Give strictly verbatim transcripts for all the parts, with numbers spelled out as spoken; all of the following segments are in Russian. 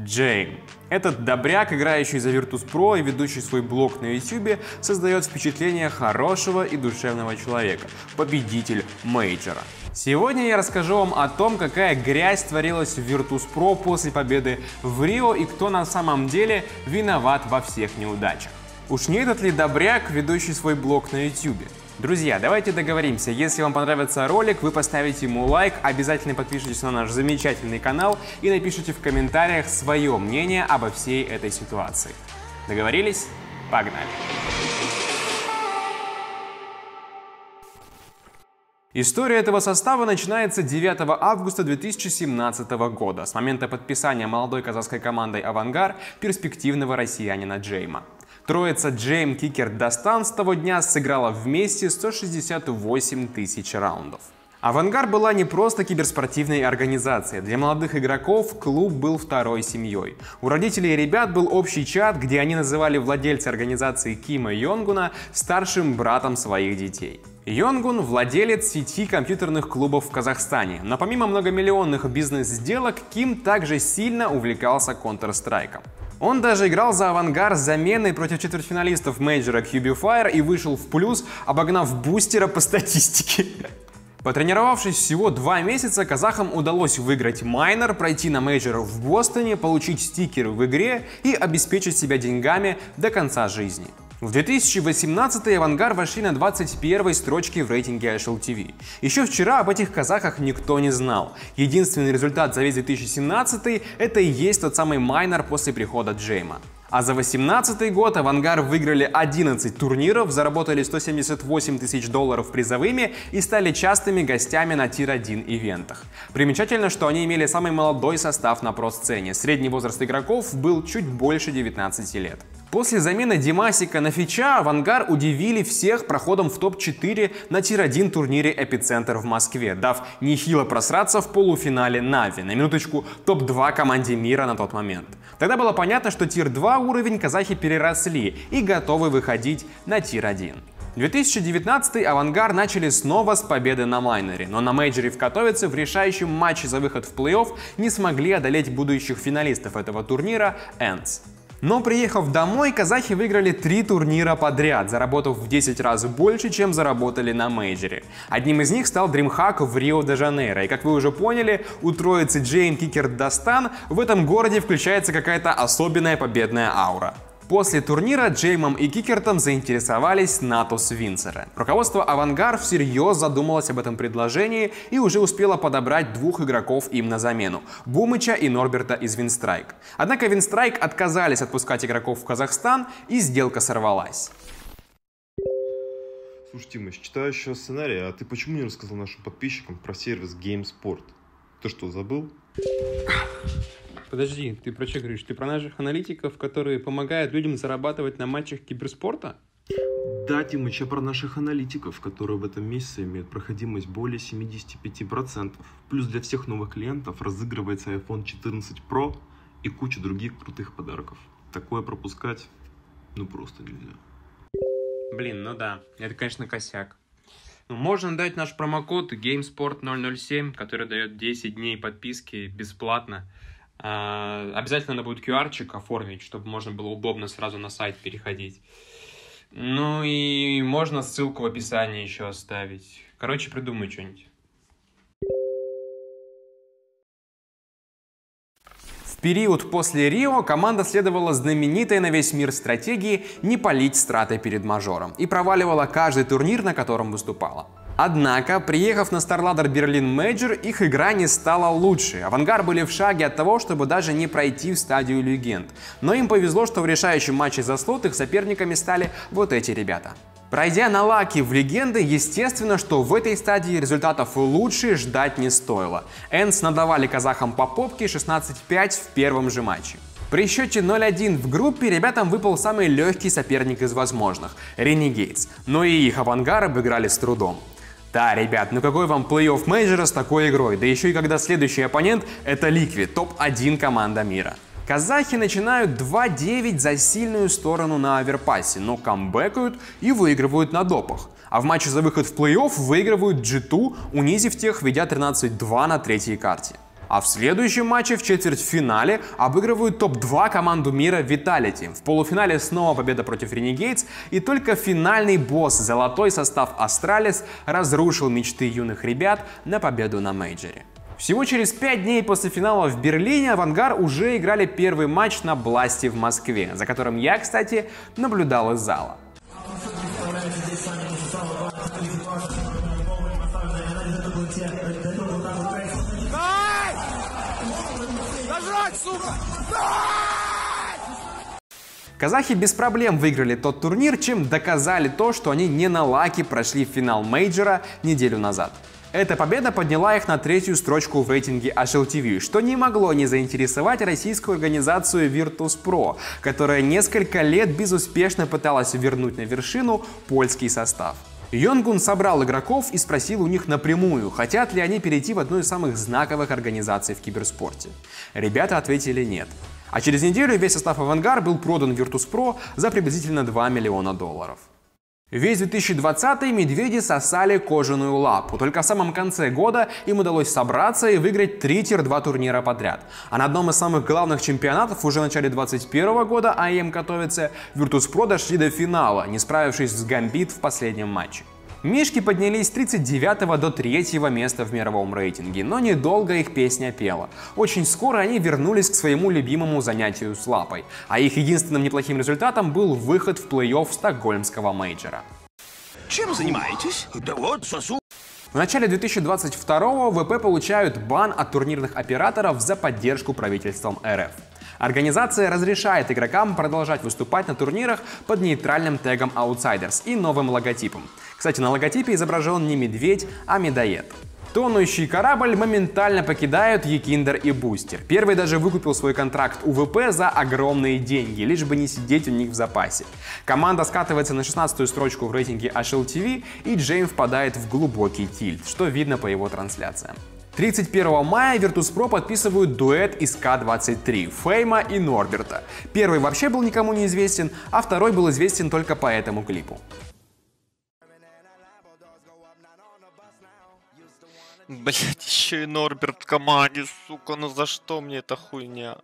Джейм. Этот добряк, играющий за Virtus.pro и ведущий свой блог на ютубе, создает впечатление хорошего и душевного человека, победитель мейджора. Сегодня я расскажу вам о том, какая грязь творилась в Virtus.pro после победы в Рио и кто на самом деле виноват во всех неудачах. Уж не этот ли добряк, ведущий свой блог на ютубе? Друзья, давайте договоримся, если вам понравится ролик, вы поставите ему лайк, обязательно подпишитесь на наш замечательный канал и напишите в комментариях свое мнение обо всей этой ситуации. Договорились? Погнали! История этого состава начинается девятого августа две тысячи семнадцатого года, с момента подписания молодой казахской командой «AVANGAR» перспективного россиянина Джейма. Троица Джейм, Qikert, Достан с того дня сыграла вместе сто шестьдесят восемь тысяч раундов. «AVANGAR» была не просто киберспортивной организацией. Для молодых игроков клуб был второй семьей. У родителей и ребят был общий чат, где они называли владельца организации Кима Йонгуна старшим братом своих детей. Йонгун – владелец сети компьютерных клубов в Казахстане, но помимо многомиллионных бизнес-сделок Ким также сильно увлекался Counter-Strike'ом. Он даже играл за «AVANGAR» с заменой против четвертьфиналистов мейджора кью би эф и вышел в плюс, обогнав Бустера по статистике. Потренировавшись всего два месяца, казахам удалось выиграть майнер, пройти на мейджор в Бостоне, получить стикеры в игре и обеспечить себя деньгами до конца жизни. В две тысячи восемнадцатом «AVANGAR» вошли на двадцать первой строчке в рейтинге эйч эл ти ви. Еще вчера об этих казахах никто не знал. Единственный результат за весь две тысячи семнадцатый – это и есть тот самый майнер после прихода Джейма. А за две тысячи восемнадцатый год «AVANGAR» выиграли одиннадцать турниров, заработали сто семьдесят восемь тысяч долларов призовыми и стали частыми гостями на тир один ивентах. Примечательно, что они имели самый молодой состав на про-сцене. Средний возраст игроков был чуть больше девятнадцати лет. После замены Димасика на Фича «AVANGAR» удивили всех проходом в топ четыре на тир один турнире «Эпицентр» в Москве, дав нехило просраться в полуфинале «Na'Vi», на минуточку топ два команде мира на тот момент. Тогда было понятно, что тир два уровень казахи переросли и готовы выходить на тир один. две тысячи девятнадцатый «AVANGAR» начали снова с победы на майнере, но на мейджоре в Катовице в решающем матче за выход в плей-офф не смогли одолеть будущих финалистов этого турнира «Энс». Но приехав домой, казахи выиграли три турнира подряд, заработав в десять раз больше, чем заработали на мейджоре. Одним из них стал дримхак в Рио-де-Жанейро. И как вы уже поняли, у троицы Джейм, Qikert, Достан в этом городе включается какая-то особенная победная аура. После турнира Джеймом и Qikert заинтересовались Natus Vincere. Руководство «AVANGAR» всерьез задумалось об этом предложении и уже успело подобрать двух игроков им на замену – Бумыча и Норберта из Винстрайк. Однако Винстрайк отказались отпускать игроков в Казахстан, и сделка сорвалась. Слушай, Тим, я читаю еще сценарий, а ты почему не рассказал нашим подписчикам про сервис GameSport? Ты что, забыл? Подожди, ты про что говоришь? Ты про наших аналитиков, которые помогают людям зарабатывать на матчах киберспорта? Да, Тимыч, я про наших аналитиков, которые в этом месяце имеют проходимость более семидесяти пяти процентов. Плюс для всех новых клиентов разыгрывается айфон четырнадцать про и куча других крутых подарков. Такое пропускать ну просто нельзя. Блин, ну да, это, конечно, косяк. Можно дать наш промокод геймспорт ноль ноль семь, который дает десять дней подписки бесплатно. Обязательно надо будет ку ар-чик оформить, чтобы можно было удобно сразу на сайт переходить. Ну и можно ссылку в описании еще оставить. Короче, придумай что-нибудь. В период после Рио команда следовала знаменитой на весь мир стратегии не палить страты перед мажором и проваливала каждый турнир, на котором выступала. Однако, приехав на StarLadder Berlin Major, их игра не стала лучше. «AVANGAR» были в шаге от того, чтобы даже не пройти в стадию легенд. Но им повезло, что в решающем матче за слот их соперниками стали вот эти ребята. Пройдя на лаки в легенды, естественно, что в этой стадии результатов лучше ждать не стоило. Энс надавали казахам по попке шестнадцать пять в первом же матче. При счете ноль один в группе ребятам выпал самый легкий соперник из возможных – Ренегейтс. Но и их «AVANGAR» обыграли с трудом. Да, ребят, ну какой вам плей-офф мейджора с такой игрой, да еще и когда следующий оппонент — это Ликви, топ один команда мира. Казахи начинают два девять за сильную сторону на Аверпасе, но камбэкают и выигрывают на допах. А в матче за выход в плей-офф выигрывают джи ту, унизив тех, ведя тринадцать два на третьей карте. А в следующем матче в четвертьфинале обыгрывают топ-два команду мира Виталити. В полуфинале снова победа против Ренегейтс, и только финальный босс, золотой состав Астралис, разрушил мечты юных ребят на победу на мейджоре. Всего через пять дней после финала в Берлине «Авангар» уже играли первый матч на Бласти в Москве, за которым я, кстати, наблюдал из зала. Казахи без проблем выиграли тот турнир, чем доказали то, что они не на лаки прошли в финал мейджора неделю назад. Эта победа подняла их на третью строчку в рейтинге эйч эл ти ви, что не могло не заинтересовать российскую организацию Virtus.pro, которая несколько лет безуспешно пыталась вернуть на вершину польский состав. Йонгун собрал игроков и спросил у них напрямую, хотят ли они перейти в одну из самых знаковых организаций в киберспорте. Ребята ответили нет. А через неделю весь состав «Авангар» был продан Virtus.pro за приблизительно два миллиона долларов. Весь две тысячи двадцатый медведи сосали кожаную лапу, только в самом конце года им удалось собраться и выиграть три тир два турнира подряд. А на одном из самых главных чемпионатов уже в начале две тысячи двадцать первого года, а им Катовице, Virtus.pro дошли до финала, не справившись с Gambit в последнем матче. Мишки поднялись с тридцать девятого до третьего места в мировом рейтинге, но недолго их песня пела. Очень скоро они вернулись к своему любимому занятию с лапой, а их единственным неплохим результатом был выход в плей-офф стокгольмского мейджора. Чем занимаетесь? Да вот сосу. В начале две тысячи двадцать второго вэ пэ получают бан от турнирных операторов за поддержку правительством эр эф. Организация разрешает игрокам продолжать выступать на турнирах под нейтральным тегом Outsiders и новым логотипом. Кстати, на логотипе изображен не медведь, а медоед. Тонущий корабль моментально покидают Екиндер и Бустер. Первый даже выкупил свой контракт у вэ пэ за огромные деньги, лишь бы не сидеть у них в запасе. Команда скатывается на шестнадцатую строчку в рейтинге эйч эл ти ви, и Джейм впадает в глубокий тильт, что видно по его трансляциям. тридцать первого мая Virtus.pro подписывают дуэт из ка двадцать три – Фейма и Норберта. Первый вообще был никому не известен, а второй был известен только по этому клипу. Блять, еще и Норберт в команде, сука, ну за что мне эта хуйня?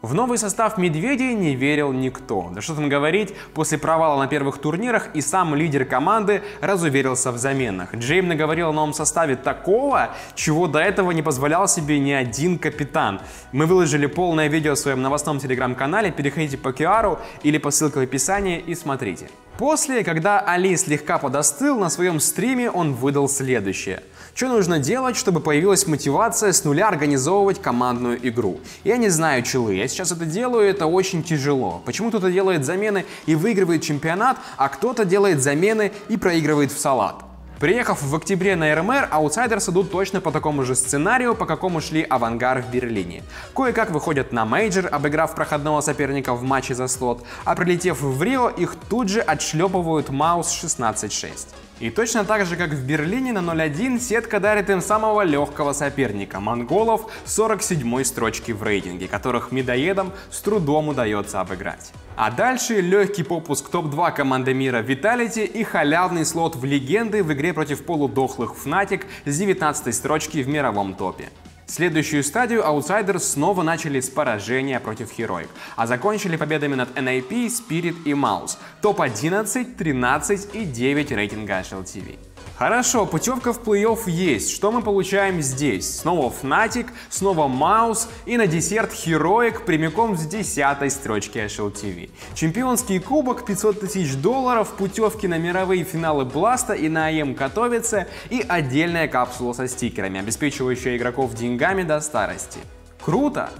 В новый состав «Медведей» не верил никто. Да что там говорить, после провала на первых турнирах и сам лидер команды разуверился в заменах. Джейм наговорил о новом составе такого, чего до этого не позволял себе ни один капитан. Мы выложили полное видео в своем новостном телеграм-канале, переходите по ку ар или по ссылке в описании и смотрите. После, когда Али слегка подостыл, на своем стриме он выдал следующее. Что нужно делать, чтобы появилась мотивация с нуля организовывать командную игру? Я не знаю, челы, я сейчас это делаю, это очень тяжело. Почему кто-то делает замены и выигрывает чемпионат, а кто-то делает замены и проигрывает в салат? Приехав в октябре на эр эм эр, Outsiders идут точно по такому же сценарию, по какому шли «Авангар» в Берлине. Кое-как выходят на мейджор, обыграв проходного соперника в матче за слот, а прилетев в Рио, их тут же отшлепывают Маус шестнадцать шесть. И точно так же, как в Берлине на ноль один, сетка дарит им самого легкого соперника – монголов сорок седьмой строчки в рейтинге, которых медоедам с трудом удается обыграть. А дальше легкий попуск топ-два команды мира Виталити и халявный слот в легенды в игре против полудохлых Фнатик с девятнадцатой строчки в мировом топе. Следующую стадию Outsiders снова начали с поражения против Heroic, а закончили победами над эн эй пи, Spirit и Маус. топ одиннадцать, тринадцать и девять рейтинга эйч эл ти ви. Хорошо, путевка в плей-офф есть. Что мы получаем здесь? Снова Fnatic, снова Маус и на десерт Heroic прямиком с десятой строчки эйч эл ти ви. Чемпионский кубок, пятьсот тысяч долларов, путевки на мировые финалы Бласта и на АМ Катовице и отдельная капсула со стикерами, обеспечивающая игроков деньгами до старости. Круто?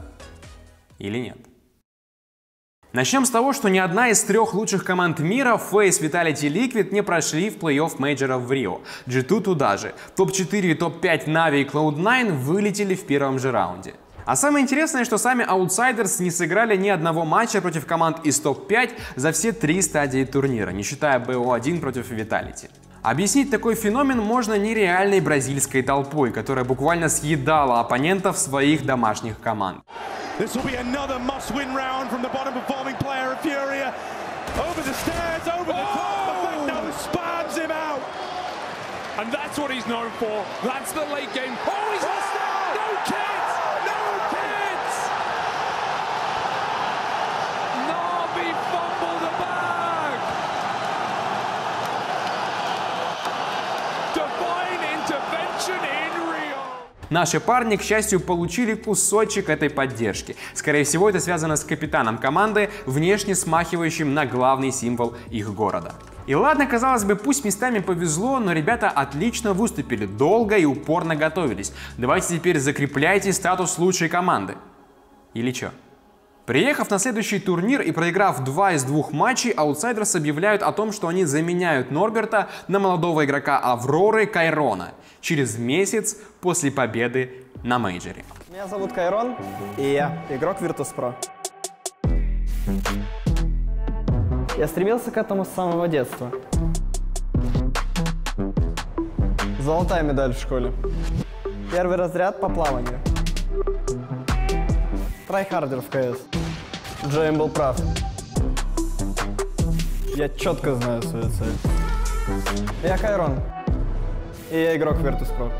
Или нет? Начнем с того, что ни одна из трех лучших команд мира, Face, Vitality и Liquid, не прошли в плей-офф мейджоров в Рио. джи ту туда же. топ четыре и топ пять Na'Vi и клауд найн вылетели в первом же раунде. А самое интересное, что сами Outsiders не сыграли ни одного матча против команд из топ пять за все три стадии турнира, не считая би о один против Vitality. Объяснить такой феномен можно нереальной бразильской толпой, которая буквально съедала оппонентов своих домашних команд. This will be another must-win round from the bottom-performing player of Furia. Over the stairs, over the top, now spams him out. And that's what he's known for. That's the late game. Oh, he's lost now! Наши парни, к счастью, получили кусочек этой поддержки. Скорее всего, это связано с капитаном команды, внешне смахивающим на главный символ их города. И ладно, казалось бы, пусть местами повезло, но ребята отлично выступили, долго и упорно готовились. Давайте теперь закрепляйте статус лучшей команды. Или чё? Приехав на следующий турнир и проиграв два из двух матчей, Outsiders объявляют о том, что они заменяют Норберта на молодого игрока Авроры Кайрона через месяц после победы на мейджоре. Меня зовут Кайрон, и я игрок Virtus.pro. Я стремился к этому с самого детства. Золотая медаль в школе. Первый разряд по плаванию. Трайхардер в КС. Джейм был прав. Я четко знаю свою цель. Я Кайрон. И я игрок Virtus.pro.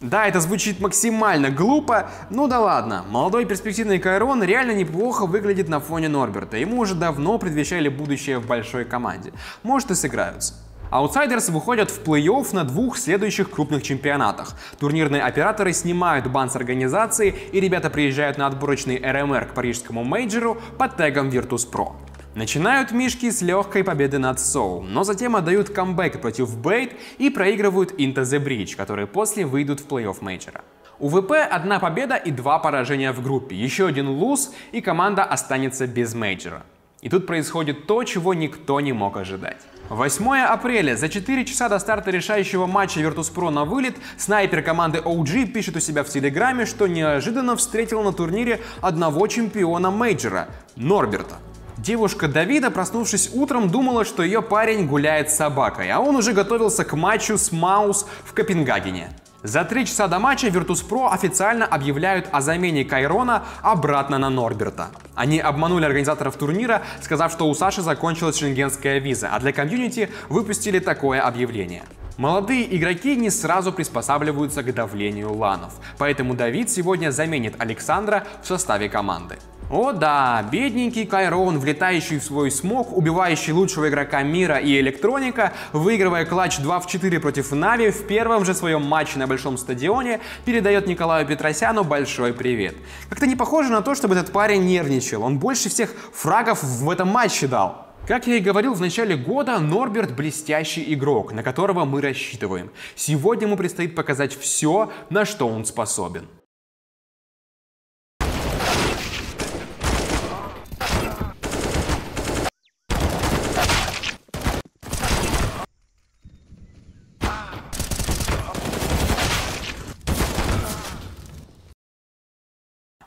Да, это звучит максимально глупо, ну да ладно. Молодой перспективный Кайрон реально неплохо выглядит на фоне Норберта. Ему уже давно предвещали будущее в большой команде. Может, и сыграются. Outsiders выходят в плей-офф на двух следующих крупных чемпионатах. Турнирные операторы снимают бан с организации, и ребята приезжают на отборочный эр эм эр к парижскому мейджору под тегом Virtus.pro. Начинают мишки с легкой победы над Soul, но затем отдают камбэк против Бейт и проигрывают Into the Bridge, которые после выйдут в плей-офф мейджора. У ВП одна победа и два поражения в группе, еще один луз, и команда останется без мейджора. И тут происходит то, чего никто не мог ожидать. восьмое апреля, за четыре часа до старта решающего матча Virtus.pro на вылет, снайпер команды о джи пишет у себя в Телеграме, что неожиданно встретил на турнире одного чемпиона мейджора — Норберта. Девушка Давида, проснувшись утром, думала, что ее парень гуляет с собакой, а он уже готовился к матчу с Маус в Копенгагене. За три часа до матча Virtus.pro официально объявляют о замене Кайрона обратно на Норберта. Они обманули организаторов турнира, сказав, что у Саши закончилась шенгенская виза, а для комьюнити выпустили такое объявление. Молодые игроки не сразу приспосабливаются к давлению ланов, поэтому Давид сегодня заменит Александра в составе команды. О да, бедненький Кайрон, влетающий в свой смог, убивающий лучшего игрока мира и электроника, выигрывая клатч два в четыре против Na'Vi в первом же своем матче на большом стадионе, передает Николаю Петросяну большой привет. Как-то не похоже на то, чтобы этот парень нервничал, он больше всех фрагов в этом матче дал. Как я и говорил в начале года, Норберт блестящий игрок, на которого мы рассчитываем. Сегодня ему предстоит показать все, на что он способен.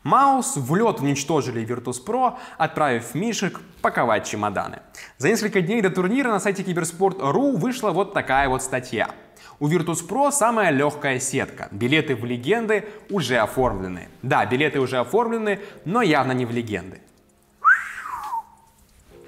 Маус в лед уничтожили Virtus.pro, отправив мишек паковать чемоданы. За несколько дней до турнира на сайте киберспорт точка ру вышла вот такая вот статья. У Virtus.pro самая легкая сетка. Билеты в легенды уже оформлены. Да, билеты уже оформлены, но явно не в легенды.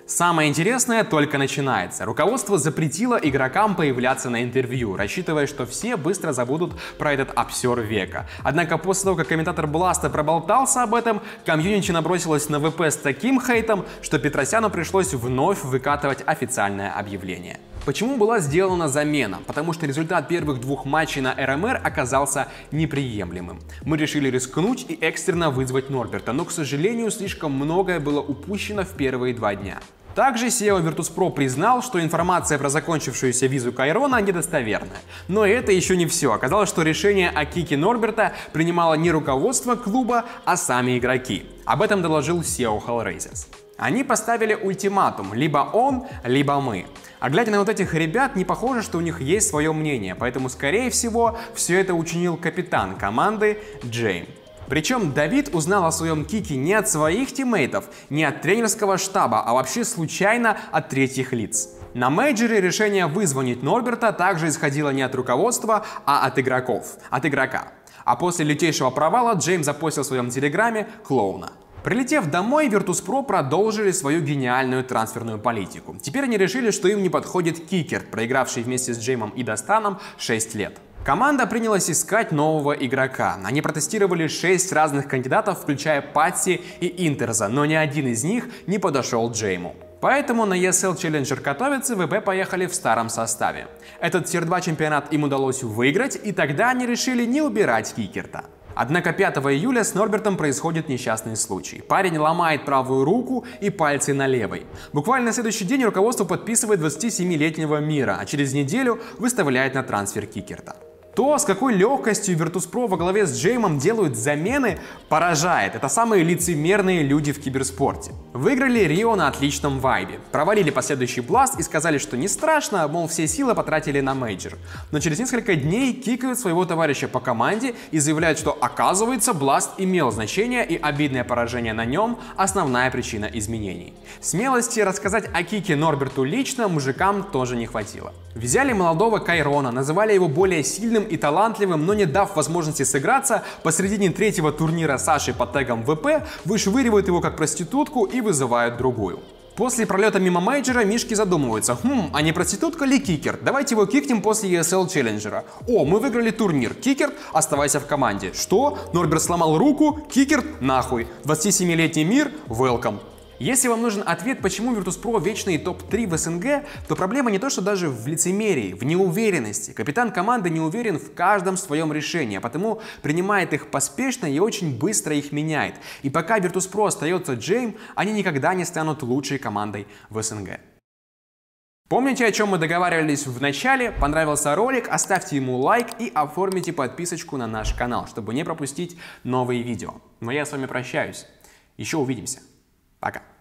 Самое интересное только начинается. Руководство запретило игрокам появляться на интервью, рассчитывая, что все быстро забудут про этот обсер века. Однако после того, как комментатор Бласта проболтался об этом, комьюнити набросилось на ВП с таким хейтом, что Петросяну пришлось вновь выкатывать официальное объявление. Почему была сделана замена? Потому что результат первых двух матчей на эр эм эр оказался неприемлемым. Мы решили рискнуть и экстренно вызвать Норберта, но, к сожалению, слишком многое было упущено в первые два дня. Также си и о Virtus.pro признал, что информация про закончившуюся визу Кайрона недостоверна. Но это еще не все. Оказалось, что решение о кике Норберта принимало не руководство клуба, а сами игроки. Об этом доложил си и о Hellraisers. Они поставили ультиматум: либо он, либо мы. А глядя на вот этих ребят, не похоже, что у них есть свое мнение, поэтому, скорее всего, все это учинил капитан команды Джейм. Причем Давид узнал о своем кике не от своих тиммейтов, не от тренерского штаба, а вообще случайно от третьих лиц. На мейджоре решение вызвонить Норберта также исходило не от руководства, а от игроков, от игрока. А после лютейшего провала Джейм запостил в своем телеграме клоуна. Прилетев домой, Virtus.pro продолжили свою гениальную трансферную политику. Теперь они решили, что им не подходит Qikert, проигравший вместе с Джеймом и Достаном шесть лет. Команда принялась искать нового игрока. Они протестировали шесть разных кандидатов, включая Патси и Интерза, но ни один из них не подошел Джейму. Поэтому на и эс эл Challenger Катовицы вэ бэ поехали в старом составе. Этот тир два чемпионат им удалось выиграть, и тогда они решили не убирать Qikert. Однако пятого июля с Норбертом происходит несчастный случай. Парень ломает правую руку и пальцы на левой. Буквально на следующий день руководство подписывает двадцатисемилетнего Мира, а через неделю выставляет на трансфер Qikert. То, с какой легкостью Virtus.pro во главе с Джеймом делают замены, поражает. Это самые лицемерные люди в киберспорте. Выиграли Рио на отличном вайбе, провалили последующий Бласт и сказали, что не страшно, мол, все силы потратили на мейджор. Но через несколько дней кикают своего товарища по команде и заявляют, что, оказывается, Бласт имел значение, и обидное поражение на нем – основная причина изменений. Смелости рассказать о кике Норберту лично мужикам тоже не хватило. Взяли молодого Кайрона, называли его более сильным и талантливым, но не дав возможности сыграться, посредине третьего турнира Саши под тегом вэ пэ вышвыривают его как проститутку и вызывают другую. После пролета мимо мейджора мишки задумываются: хм, а не проститутка ли Qikert? Давайте его кикнем после и эс эл Challenger. О, мы выиграли турнир. Qikert, оставайся в команде. Что? Норберт сломал руку? Qikert, нахуй. двадцатисемилетний Мир, welcome. Если вам нужен ответ, почему Virtus.pro вечный топ три в эс эн гэ, то проблема не то, что даже в лицемерии, в неуверенности. Капитан команды не уверен в каждом своем решении, потому принимает их поспешно и очень быстро их меняет. И пока Virtus.pro остается Джейм, они никогда не станут лучшей командой в эс эн гэ. Помните, о чем мы договаривались в начале? Понравился ролик? Оставьте ему лайк и оформите подписочку на наш канал, чтобы не пропустить новые видео. Но я с вами прощаюсь. Еще увидимся. Пока.